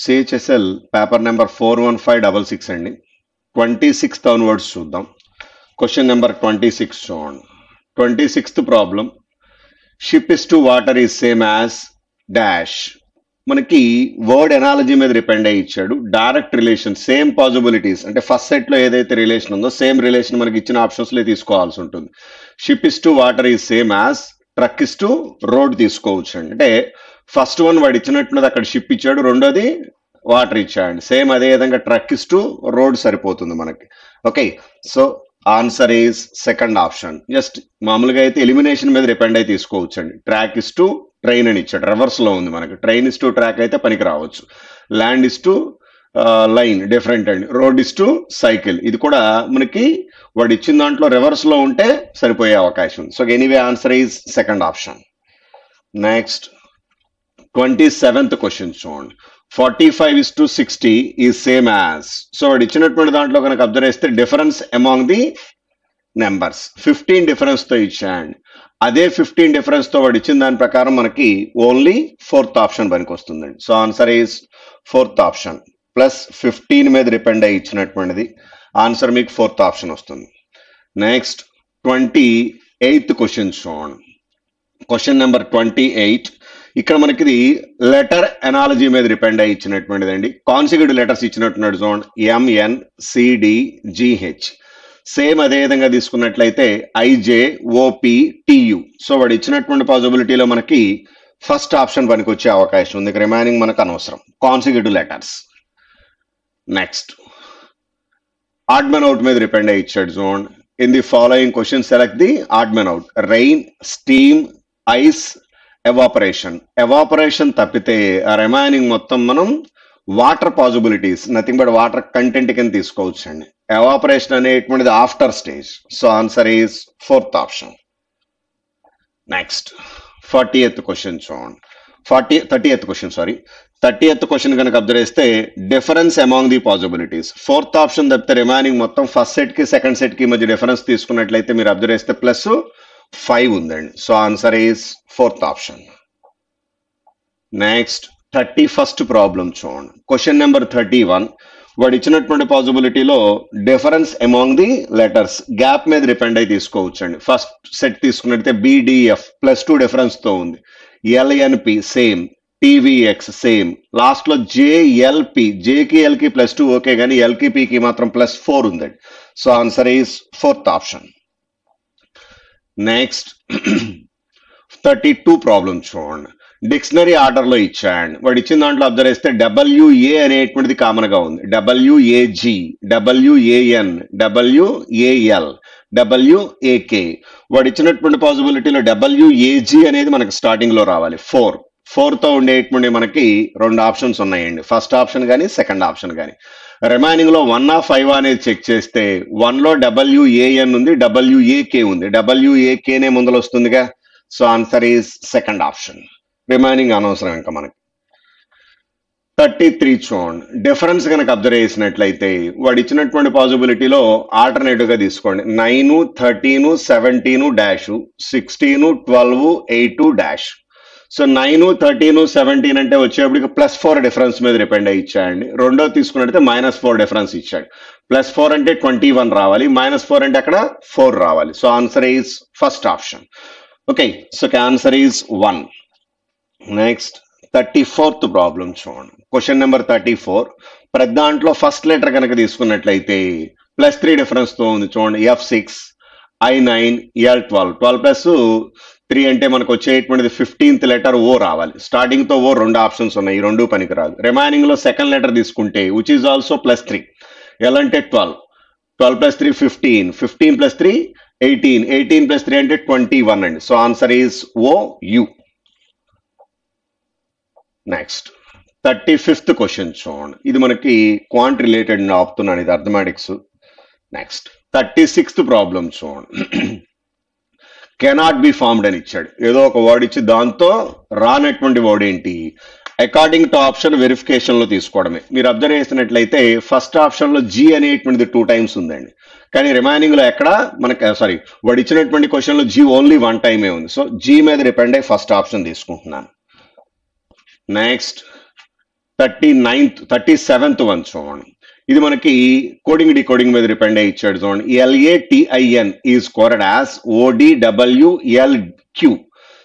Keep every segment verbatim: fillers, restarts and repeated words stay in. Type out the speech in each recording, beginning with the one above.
CHSL paper number four one five double six అండి. Twenty sixth onwards చూద్దాం. Question number twenty six చూడండి. Twenty sixth problem, ship is to water is same as dash. మనకి word analogy మీద depend అయ్యి ఇచ్చాడు. Direct relation, same possibilities అంటే first సెట్లో ఏదైతే రిలేషన్ ఉందో సేమ్ రిలేషన్ మనకి ఇచ్చిన ఆప్షన్స్లో తీసుకోవాల్సి ఉంటుంది. Ship is to water is same as truck is to road తీసుకోవచ్చు అండి. అంటే ఫస్ట్ వన్ వాడు ఇచ్చినట్టున్నది, అక్కడ షిప్ ఇచ్చాడు, రెండోది వాటర్ ఇచ్చాడు. సేమ్ అదే విధంగా ట్రక్ ఇస్ టు రోడ్ సరిపోతుంది మనకి. Okay, so answer is second option. Just మామూలుగా అయితే ఎలిమినేషన్ మీద డిపెండ్ అయి తీసుకోవచ్చు అండి. ట్రాక్ ఇస్ టు ట్రైన్ అని ఇచ్చాడు, రివర్స్లో ఉంది మనకి. ట్రైన్ ఇస్ టు ట్రాక్ అయితే పనికి రావచ్చు. Land is to line different అండి. రోడ్ ఇస్ టు సైకిల్, ఇది కూడా మనకి వాడు ఇచ్చిన దాంట్లో రివర్స్లో ఉంటే సరిపోయే అవకాశం ఉంది. So anyway answer is second option. Next twenty seventh question చూడండి. Forty five is to sixty is same as. So వాడు ఇచ్చినటువంటి దాంట్లో కనుక అబ్జర్వ్ చేస్తే difference among the numbers fifteen డిఫరెన్స్తో ఇచ్చాడు. అదే ఫిఫ్టీన్ డిఫరెన్స్తో వాడు ఇచ్చిన దాని ప్రకారం మనకి ఓన్లీ ఫోర్త్ ఆప్షన్ పనికి వస్తుందండి. So answer is fourth option. Plus fifteen మీద డిపెండ్ అయ్యి ఇచ్చినటువంటిది. ఆన్సర్ మీకు ఫోర్త్ ఆప్షన్ వస్తుంది. నెక్స్ట్ ట్వంటీ ఎయిత్ క్వశ్చన్ చూడండి. క్వశ్చన్ నెంబర్ ట్వంటీ ఎయిట్, ఇక్కడ మనకి ఇది లెటర్ ఎనాలజీ మీద డిపెండ్ అయ్యి ఇచ్చినటువంటిది అండి. కాన్సిక్యూటివ్ లెటర్స్ ఇచ్చినట్టున్నాడు చూడండి. ఎంఎన్ సిడిజిహెచ్. సేమ్ అదేవిధంగా తీసుకున్నట్లయితే ఐజే ఓపి టియు. సో వాడు ఇచ్చినటువంటి పాసిబిలిటీలో మనకి ఫస్ట్ ఆప్షన్ పనికి వచ్చే అవకాశం ఉంది. రిమైనింగ్ మనకు అనవసరం, consecutive letters. Next odd men out మీద డిపెండ్ అయ్యి ఇచ్చాడు చూడండి. In the following question select the odd men out. Rain, steam, ice, evaporation. Evaporation తప్పితే రిమైనింగ్ మొత్తం మనం water possibilities, nothing but water content కింద తీసుకోవచ్చు అండి. ఎవాపరేషన్ అనేటువంటిది after stage. So answer is fourth option. Next forty eighth question చూడండి. Forty thirty eighth question sorry thirty eighth question కనుక observe చేస్తే difference among the possibilities. Fourth option తప్పితే remaining మొత్తం first సెట్కి సెకండ్ సెట్కి మధ్య డిఫరెన్స్ తీసుకున్నట్లయితే మీరు అబ్జర్వ్ చేస్తే ప్లస్ ఫైవ్ ఉందండి. So answer is fourth option. Next thirty first problem చూడండి. క్వశ్చన్ నెంబర్ థర్టీ వన్, వాడు ఇచ్చినటువంటి పాసిబిలిటీలో difference among the letters gap మీద డిపెండ్ అయి తీసుకోవచ్చండి. ఫస్ట్ సెట్ తీసుకున్నట్లయితే బిడిఎఫ్ ప్లస్ టూ డిఫరెన్స్తో ఉంది. LNP same, TVX same. లాస్ట్లో జేఎల్పి, జేకి ఎల్కి ప్లస్ టూ ఓకే, కానీ ఎల్కి పికి మాత్రం ప్లస్ ఫోర్ ఉందండి. So answer is fourth option. Next thirty two problem చూడండి. డిక్షనరీ ఆర్డర్లో ఇచ్చాడు. వాడు ఇచ్చిన దాంట్లో అబ్జర్వ్ చేస్తే డబ్ల్యూఏ అనేటువంటిది కామన్గా ఉంది. WAG, WAN, WAL, WAK. వాడు ఇచ్చినటువంటి పాసిబిలిటీలో డబ్ల్యూఏజీ అనేది మనకు స్టార్టింగ్లో రావాలి. ఫోర్ ఫోర్తో ఉండేటువంటి మనకి రెండు ఆప్షన్స్ ఉన్నాయండి, ఫస్ట్ ఆప్షన్ కానీ సెకండ్ ఆప్షన్ కానీ. రిమైనింగ్లో వన్ ఆఫ్ ఫైవ్ అనేది చెక్ చేస్తే వన్లో డబ్ల్యూఏఎన్ ఉంది, డబ్ల్యూఏకే ఉంది. డబ్ల్యూఏకేనే ముందులో వస్తుందిగా. So answer is second option. Remaining అనవసరం ఇంకా మనకి. థర్టీ త్రీ చూడండి. డిఫరెన్స్ కనుక అబ్జర్వ్ చేసినట్లయితే వాడు ఇచ్చినటువంటి పాసిబిలిటీలో ఆల్టర్నేటివ్గా తీసుకోండి. Nine, thirteen, seventeen dash, sixteen, twelve, eight dash. So nine, thirteen, seventeen అంటే వచ్చేప్పటికి ప్లస్ ఫోర్ డిఫరెన్స్ మీద డిపెండ్ అయ్యి ఇచ్చాయండి. రెండో తీసుకున్నట్టయితే మైనస్ ఫోర్ డిఫరెన్స్ ఇచ్చాడు. ప్లస్ ఫోర్ అంటే ట్వంటీ వన్ రావాలి, మైనస్ ఫోర్ అంటే అక్కడ ఫోర్ రావాలి. So answer is first option. Okay, so answer is one. Next thirty fourth problem చూడండి. క్వశ్చన్ నెంబర్ థర్టీ ఫోర్, ప్రతి దాంట్లో ఫస్ట్ లెటర్ కనుక తీసుకున్నట్లయితే ప్లస్ త్రీ డిఫరెన్స్తో ఉంది చూడండి. F six, I nine, L twelve. Twelve plus three అంటే మనకు వచ్చేటువంటిది ఫిఫ్టీన్త్ లెటర్ ఓ రావాలి. స్టార్టింగ్తో ఓ రెండు ఆప్షన్స్ ఉన్నాయి, ఈ రెండు పనికి రాదు. రిమైనింగ్లో సెకండ్ లెటర్ తీసుకుంటే which is also plus three. L అంటే twelve, twelve plus three fifteen, fifteen plus three eighteen, eighteen plus three అంటే ట్వంటీ వన్ అండి. So answer is O U. Next thirty fifth question చూడండి. ఇది మనకి quant related ఆపుతున్నాను, ఇది arithmetics. Next thirty sixth problem చూడండి. Cannot be formed అని ఇచ్చాడు. ఏదో ఒక వర్డ్ ఇచ్చి దాంతో రానటువంటి వర్డ్ ఏంటి, అకార్డింగ్ టు ఆప్షన్ వెరిఫికేషన్లో తీసుకోవడమే. మీరు అబ్జర్వ్ చేసినట్లయితే ఫస్ట్ ఆప్షన్లో జీ అనేటువంటిది టూ టైమ్స్ ఉందండి, కానీ రిమైనింగ్లో ఎక్కడ మనకు సారీ వాడు ఇచ్చినటువంటి క్వశ్చన్లో జీ ఓన్లీ వన్ టైమే ఉంది. సో జీ మీద డిపెండ్ అయ్యి ఫస్ట్ ఆప్షన్ తీసుకుంటున్నాను. Next thirty ninth thirty seventh one చూడండి. ఇది మనకి కోడింగ్ డికోడింగ్ మీద డిపెండ్ అయ్యి ఇచ్చాడు చూడండి. LATIN is coded as ODWLQ.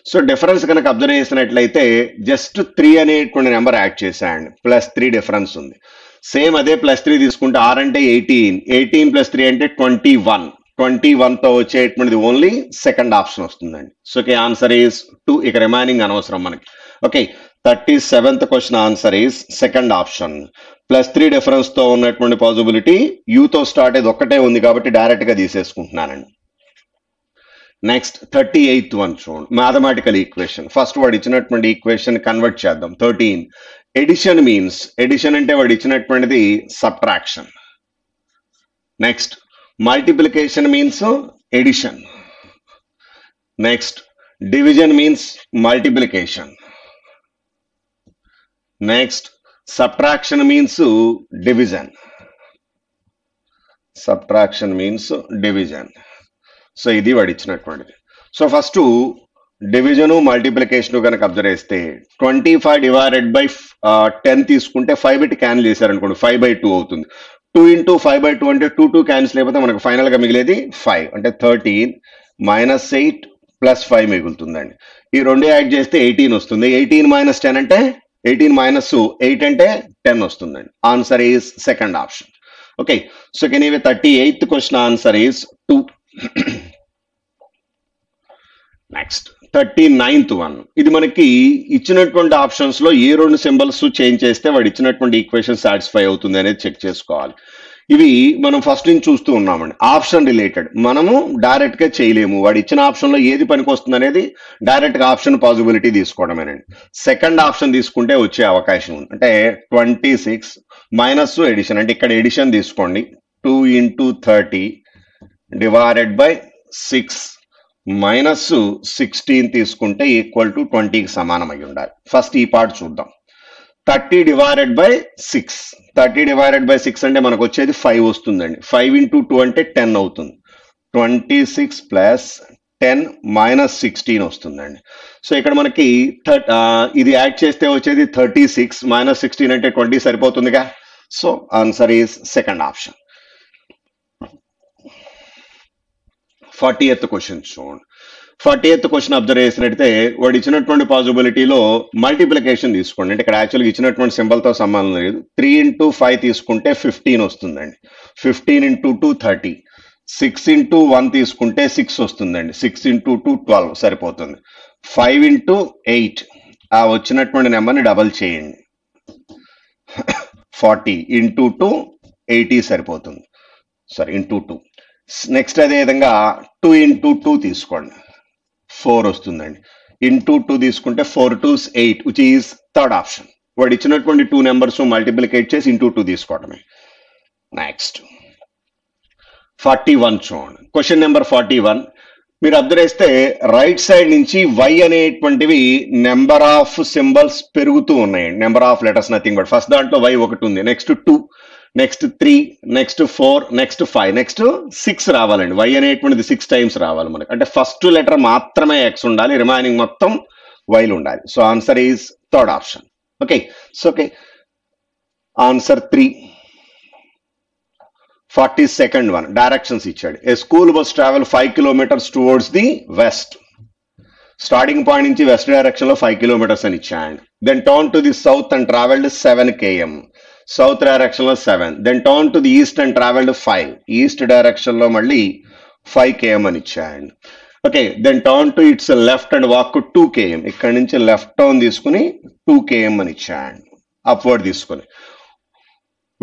So difference కనుక అబ్జర్వ్ చేసినట్లయితే జస్ట్ త్రీ అనేటువంటి నెంబర్ యాడ్ చేశాయండి, ప్లస్ త్రీ డిఫరెన్స్ ఉంది. సేమ్ అదే ప్లస్ త్రీ తీసుకుంటే ఆర్ అంటే ఎయిటీన్, ఎయిటీన్ ప్లస్ త్రీ అంటే ట్వంటీ వన్, ట్వంటీ వన్తో వచ్చేటువంటిది ఓన్లీ సెకండ్ ఆప్షన్ వస్తుందండి. So okay answer is two. ఇక రిమైనింగ్ అనవసరం మనకి. Okay thirty seventh question answer is second option. Plus three డిఫరెన్స్తో ఉన్నటువంటి పాజిబిలిటీ యూతో స్టార్ట్ అయ్యేది ఒక్కటే ఉంది కాబట్టి డైరెక్ట్గా తీసేసుకుంటున్నానండి. నెక్స్ట్ థర్టీ ఎయిత్ వన్ చూడండి, మ్యాథమెటికల్ ఈక్వేషన్. ఫస్ట్ వాడు ఇచ్చినటువంటి ఈక్వేషన్ కన్వర్ట్ చేద్దాం. థర్టీన్ ఎడిషన్ మీన్స్, ఎడిషన్ అంటే వాడు ఇచ్చినటువంటిది subtraction. Next multiplication means addition. Next division means multiplication. Next subtraction means division, subtraction means division. So ఇది వాడు ఇచ్చినటువంటిది. సో ఫస్ట్ డివిజను మల్టిప్లికేషను కనుక అబ్జర్వ్ చేస్తే twenty five divided by ten తీసుకుంటే five by cancel చేశారనుకోండి, ఫైవ్ బై టూ అవుతుంది. Two into five by two అంటే two two cancel అయిపోతే మనకు ఫైనల్గా మిగిలేది ఫైవ్, అంటే thirteen minus eight plus five మిగులుతుందండి. ఈ రెండు యాడ్ చేస్తే ఎయిటీన్ వస్తుంది. ఎయిటీన్ మైనస్ టెన్ అంటే ఎయిటీన్ మైనస్ ఎయిట్ అంటే టెన్ వస్తుందండి. Answer is second option. Okay so anyway thirty eighth question answer is two. Next thirty ninth one. ఇది మనకి ఇచ్చినటువంటి ఆప్షన్స్ లో ఏ రెండు సింబల్స్ చేంజ్ చేస్తే వాడు ఇచ్చినటువంటి ఈక్వేషన్ సాటిస్ఫై అవుతుంది అనేది చెక్ చేసుకోవాలి. ఇవి మనం ఫస్ట్ నుంచి చూస్తూ ఉన్నామండి. ఆప్షన్ రిలేటెడ్ మనము డైరెక్ట్గా చేయలేము. వాడు ఇచ్చిన ఆప్షన్లో ఏది పనికి వస్తుంది అనేది డైరెక్ట్గా ఆప్షన్ పాజిబిలిటీ తీసుకోవడమేనండి. సెకండ్ ఆప్షన్ తీసుకుంటే వచ్చే అవకాశం ఉంది. అంటే ట్వంటీ సిక్స్ మైనస్ ఎడిషన్ అంటే ఇక్కడ ఎడిషన్ తీసుకోండి, two into thirty divided by six minus sixteen తీసుకుంటే ఈక్వల్ టు ట్వంటీకి సమానం అయి ఉండాలి. ఫస్ట్ ఈ పార్ట్ చూద్దాం. Thirty divided by six, thirty divided by six అంటే మనకు వచ్చేది ఫైవ్ వస్తుందండి. ఫైవ్ ఇంటూ టూ అంటే టెన్ అవుతుంది. Twenty six plus ten minus sixteen వస్తుందండి. సో ఇక్కడ మనకి థర్ట్ ఇది యాడ్ చేస్తే వచ్చేది థర్టీ సిక్స్ మైనస్ సిక్స్టీన్ అంటే ట్వంటీ సరిపోతుందిగా. So answer is second option. Forty eighth question చూడండి. ఫార్టీ ఎయిత్ క్వశ్చన్ అబ్జర్వ్ చేసినట్టయితే వాడు ఇచ్చినటువంటి పాజిబిలిటీలో మల్టిప్లికేషన్ తీసుకోండి. అంటే ఇక్కడ యాక్చువల్గా ఇచ్చినటువంటి సింబల్తో సంబంధం లేదు. త్రీ ఇంటూ ఫైవ్ తీసుకుంటే ఫిఫ్టీన్ వస్తుందండి, fifteen into two thirty, six into one తీసుకుంటే సిక్స్ వస్తుందండి, సిక్స్ ఇంటూ టూ ట్వెల్వ్ సరిపోతుంది. ఫైవ్ ఇంటూ ఎయిట్ ఆ వచ్చినటువంటి నెంబర్ని డబల్ చేయండి, ఫార్టీ ఇంటూ టూ ఎయిటీ సరిపోతుంది, సారీ ఇంటూ టూ. నెక్స్ట్ అదేవిధంగా టూ ఇంటూ టూ తీసుకోండి, ఫోర్ వస్తుందండి. ఇంటూ టూ తీసుకుంటే four twos eight which is third option. వాడు ఇచ్చినటువంటి టూ నెంబర్స్ మల్టిప్లికేట్ చేసి ఇంటూ టూ తీసుకోవడమే. నెక్స్ట్ ఫార్టీ వన్ చూడండి, క్వశ్చన్ నెంబర్ ఫార్టీ వన్. మీరు అబ్జర్వ్ చేస్తే రైట్ సైడ్ నుంచి వై అనేటువంటివి నెంబర్ ఆఫ్ సింబల్స్ పెరుగుతూ ఉన్నాయండి, number of letters nothing but. First దాంట్లో వై ఒకటి ఉంది, next two, next three, next four, next five, next six రావాలండి. వై అనేటువంటిది సిక్స్ టైమ్స్ రావాలి మనకి. అంటే ఫస్ట్ లెటర్ మాత్రమే ఎక్స్ ఉండాలి, రిమైనింగ్ మొత్తం వైలు ఉండాలి. So answer is third option. Okay so okay answer three. Forty second one, directions ఇచ్చాడు. A school bus travel five kilometres towards the west. Starting point నుంచి వెస్ట్ డైరెక్షన్లో ఫైవ్ కిలోమీటర్స్ అని ఇచ్చాడు. Then turn to the south and travelled seven KM, south డైరెక్షన్లో seven. Then turn to the east and travelled five, east డైరెక్షన్లో మళ్ళీ five KM అని ఇచ్చాయండి. Okay then turn to its left and walk two KM, ఇక్కడ నుంచి left turn తీసుకుని two KM అని ఇచ్చాయండి, అప్వర్డ్ తీసుకుని.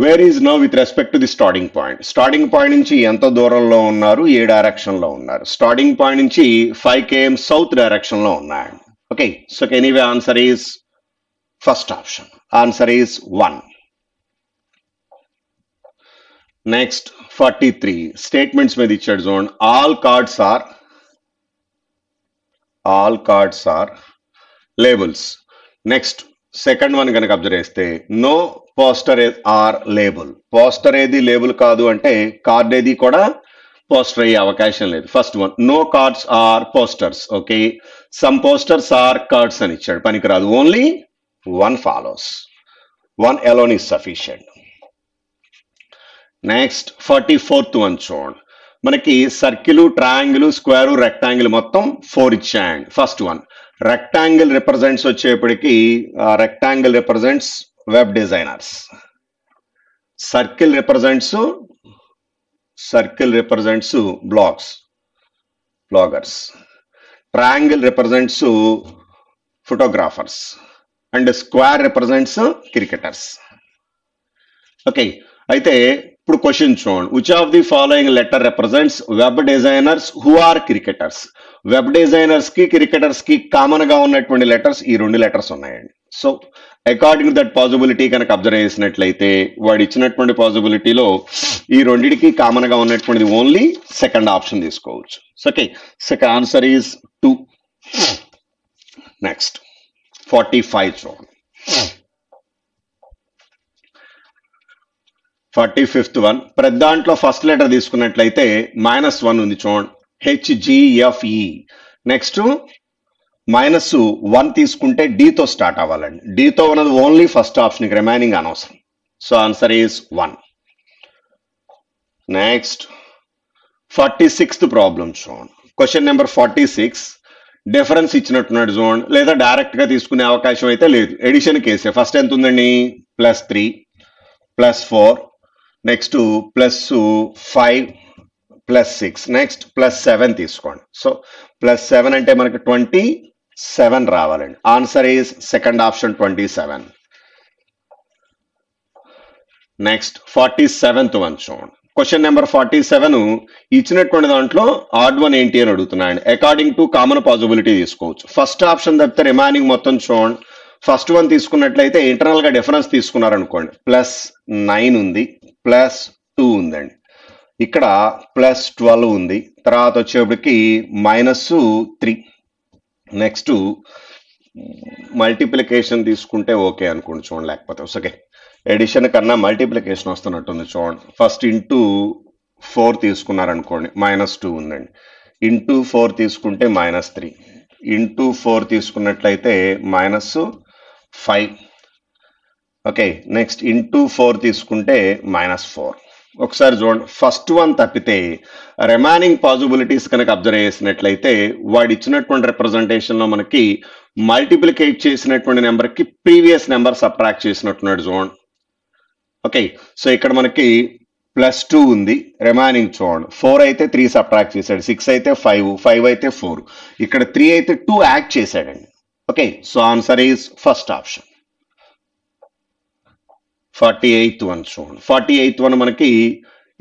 Where is no with respect to the starting point. Starting point నుంచి ఎంత దూరంలో ఉన్నారు, ఏ డైరెక్షన్లో ఉన్నారు. స్టార్టింగ్ పాయింట్ నుంచి ఫైవ్ కేఎం సౌత్ డైరెక్షన్లో ఉన్నాయండి. Okay so anyway answer is first option. Answer is one. Next forty three statements మీద ఇచ్చాడు జోన్. All cards are all cards are labels. Next second one కనుక అబ్జర్వ్ చేస్తే no poster are label. Poster ఏది label కాదు అంటే card ఏది కూడా పోస్టర్ అయ్యే అవకాశం లేదు. First one no cards are posters. Okay some posters are cards అని ఇచ్చాడు, పనికిరాదు. Only one follows. one alone is sufficient. Next forty fourth one చూడండి. మనకి సర్కిల్, ట్రయాంగిల్, స్క్వేర్, రెక్టాంగిల్ మొత్తం ఫోర్ ఇచ్చాయండి. ఫస్ట్ వన్ రెక్టాంగిల్ రిప్రజెంట్స్ వచ్చేప్పటికి, rectangle represents web designers, circle represents circle represents blogs bloggers, triangle represents photographers and square represents cricketers. Okay, అయితే ఇప్పుడు question చూడండి. Which of the following letter represents web designers who are cricketers? Web designers కి cricketers కి common గా ఉన్నటువంటి letters ఈ రెండు letters ఉన్నాయండి. So according to that possibility కనుక అబ్జర్వ్ చేసినట్లయితే వాడు ఇచ్చినటువంటి పాసిబిలిటీలో ఈ రెండిటికి కామన్ గా ఉన్నటువంటిది ఓన్లీ సెకండ్ ఆప్షన్ తీసుకోవచ్చు. Okay, second answer is two. Next forty five చూడండి. ఫార్టీ ఫిఫ్త్ వన్ ప్రతి దాంట్లో ఫస్ట్ లెటర్ తీసుకున్నట్లయితే మైనస్ వన్ ఉంది చూడండి, హెచ్జిఎఫ్ఈ. నెక్స్ట్ మైనస్ వన్ తీసుకుంటే డీతో స్టార్ట్ అవ్వాలండి. డీతో ఉన్నది ఓన్లీ ఫస్ట్ ఆప్షన్, రిమైనింగ్ అనవసరం. So answer is one. Next forty sixth problem చూడండి. Question number forty six difference ఇచ్చినట్టున్నాడు చూడండి, లేదా డైరెక్ట్ గా తీసుకునే అవకాశం అయితే లేదు. ఎడిషన్ కేసే. ఫస్ట్ ఎంత ఉందండి? Plus three, plus four, next plus five, plus six, next plus seven తీసుకోండి. సో ప్లస్ సెవెన్ అంటే మనకి ట్వంటీ సెవెన్ రావాలండి. Answer is second option, twenty seven. Next forty seventh one చూడండి. క్వశ్చన్ నెంబర్ ఫార్టీ సెవెన్ ఇచ్చినటువంటి దాంట్లో odd one ఏంటి అని అడుగుతున్నాయండి. అకార్డింగ్ టు కామన్ పాసిబిలిటీ తీసుకోవచ్చు. ఫస్ట్ ఆప్షన్ తప్పితే రిమైనింగ్ మొత్తం చూడండి. ఫస్ట్ వన్ తీసుకున్నట్లయితే ఇంటర్నల్ గా డిఫరెన్స్ తీసుకున్నారనుకోండి, ప్లస్ నైన్ ఉంది, ప్లస్ టూ ఉందండి, ఇక్కడ ప్లస్ ట్వెల్వ్ ఉంది, తర్వాత వచ్చేప్పటికి మైనస్ త్రీ. నెక్స్ట్ మల్టిప్లికేషన్ తీసుకుంటే ఓకే అనుకోండి చూడండి, లేకపోతే ఓకే ఎడిషన్ కన్నా మల్టిప్లికేషన్ వస్తున్నట్టుంది చూడండి. ఫస్ట్ ఇంటూ ఫోర్ తీసుకున్నారనుకోండి, మైనస్ టూ ఉందండి, ఇంటూ ఫోర్ తీసుకుంటే మైనస్ త్రీ, ఇంటూ ఫోర్ తీసుకున్నట్లయితే minus five. Okay, next into four తీసుకుంటే మైనస్ ఫోర్. ఒకసారి చూడండి, ఫస్ట్ వన్ తప్పితే రిమైనింగ్ పాసిబిలిటీస్ కనుక అబ్జర్వ్ చేసినట్లయితే వాడు ఇచ్చినటువంటి రిప్రజెంటేషన్లో మనకి మల్టిప్లికేట్ చేసినటువంటి నెంబర్కి ప్రీవియస్ నెంబర్ సబ్ట్రాక్ట్ చేసినట్టున్నాడు చూడండి. ఓకే, సో ఇక్కడ మనకి ప్లస్ టూ ఉంది, రిమైనింగ్ చూడండి, ఫోర్ అయితే త్రీ సబ్ట్రాక్ట్ చేశాడు, సిక్స్ అయితే ఫైవ్, ఫైవ్ అయితే ఫోర్, ఇక్కడ త్రీ అయితే టూ యాడ్ చేశాడండి. Okay, so answer is first option. Forty eighth one చూడండి. ఫార్టీ ఎయిత్ వన్ మనకి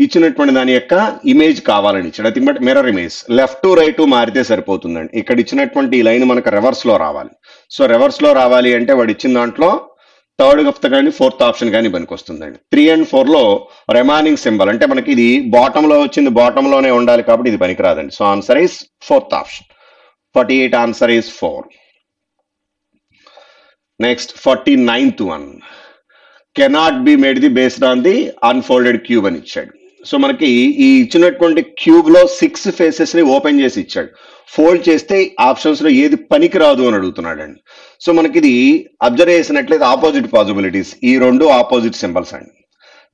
ఇచ్చినటువంటి దాని యొక్క ఇమేజ్ కావాలని ఇచ్చాడు. అది but mirror image, left to right మారితే సరిపోతుందండి. ఇక్కడ ఇచ్చినటువంటి ఈ లైన్ మనకు రివర్స్లో రావాలి. సో రివర్స్లో రావాలి అంటే వాడు ఇచ్చిన దాంట్లో థర్డ్ కప్త కానీ ఫోర్త్ ఆప్షన్ కానీ పనికి వస్తుందండి. త్రీ అండ్ ఫోర్లో రిమైనింగ్ సింబల్ అంటే మనకి ఇది బాటంలో వచ్చింది, బాటంలోనే ఉండాలి కాబట్టి ఇది పనికిరాదండి. So answer is fourth option. Forty eight answer is four. Next forty ninth one cannot be made the based on the unfolded cube అని ఇచ్చాడు. సో మనకి ఈ ఇచ్చినటువంటి క్యూబ్లో సిక్స్ ఫేసెస్ని ఓపెన్ చేసి ఇచ్చాడు. ఫోల్డ్ చేస్తే ఆప్షన్స్లో ఏది పనికిరాదు అని అడుగుతున్నాడు అండి. సో మనకి ఇది అబ్జర్వ్ చేసినట్లయితే ఆపోజిట్ పాసిబిలిటీస్, ఈ రెండు ఆపోజిట్ సింబల్స్ అండి.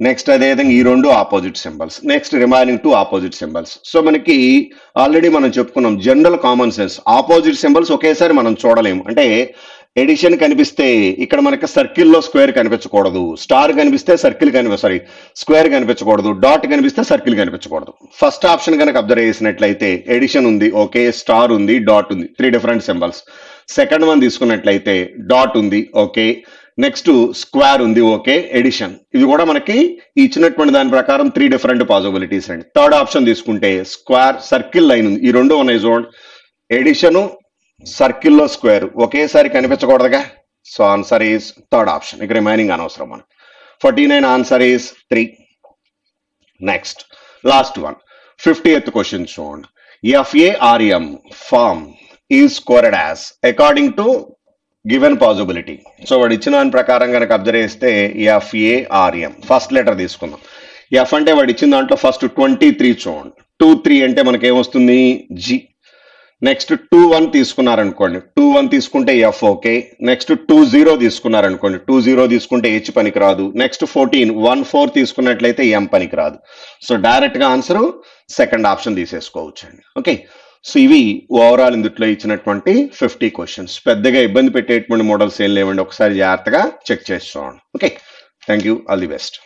నెక్స్ట్ అదేవిధంగా ఈ రెండు opposite symbols, next remaining two opposite symbols. So మనకి ఆల్రెడీ మనం చెప్పుకున్నాం general common sense, opposite symbols ఒకేసారి మనం చూడలేము. అంటే ఎడిషన్ కనిపిస్తే ఇక్కడ మనకి సర్కిల్లో స్క్వేర్ కనిపించకూడదు, స్టార్ కనిపిస్తే సర్కిల్ కనిపి సారీ స్క్వేర్ కనిపించకూడదు, డాట్ కనిపిస్తే సర్కిల్ కనిపించకూడదు. ఫస్ట్ ఆప్షన్ కనుక అబ్జర్వ్ చేసినట్లయితే ఎడిషన్ ఉంది, ఓకే, స్టార్ ఉంది, డాట్ ఉంది, three different symbols. Second one తీసుకున్నట్లయితే డాట్ ఉంది, ఓకే, నెక్స్ట్ స్క్వేర్ ఉంది, ఓకే, ఎడిషన్. ఇది కూడా మనకి ఇచ్చినటువంటి దాని ప్రకారం త్రీ డిఫరెంట్ పాసిబిలిటీస్ అండి. థర్డ్ ఆప్షన్ తీసుకుంటే స్క్వేర్, సర్కిల్, లైన్ ఉంది, ఈ రెండు ఉన్నాయి చూడండి. ఎడిషను సర్కిల్లో స్క్వేర్ ఒకేసారి కనిపించకూడదుగా. So answer is third option. ఇక రిమైనింగ్ అనవసరం మనకి. Forty nine answer is three. Next last one fifty eighth question చూడండి. F A R M farm is scored as according to given possibility. So వాడు ఇచ్చిన దాని ప్రకారం కనుక అబ్జర్వ్ చేస్తే ఎఫ్ఏఆర్ఎం ఫస్ట్ లెటర్ తీసుకుందాం. ఎఫ్ అంటే వాడు ఇచ్చిన దాంట్లో ఫస్ట్ ట్వంటీ త్రీ చూడండి, టూ త్రీ అంటే మనకేమొస్తుంది జి. నెక్స్ట్ టూ వన్ తీసుకున్నారనుకోండి, టూ వన్ తీసుకుంటే F okay. Next two zero తీసుకున్నారనుకోండి, టూ జీరో తీసుకుంటే హెచ్ పనికి రాదు. నెక్స్ట్ ఫోర్టీన్ వన్ ఫోర్ తీసుకున్నట్లయితే ఎం పనికి రాదు. సో డైరెక్ట్ గా ఆన్సర్ సెకండ్ ఆప్షన్ తీసేసుకోవచ్చు అండి. ఓకే, సో ఇవి ఓవరాల్ ఇందుట్లో ఇచ్చినటువంటి ఫిఫ్టీ క్వశ్చన్స్. పెద్దగా ఇబ్బంది పెట్టేటువంటి మోడల్స్ ఏం లేవండి, ఒకసారి జాగ్రత్తగా చెక్ చేసి చూడండి. Okay, thank you, all the best.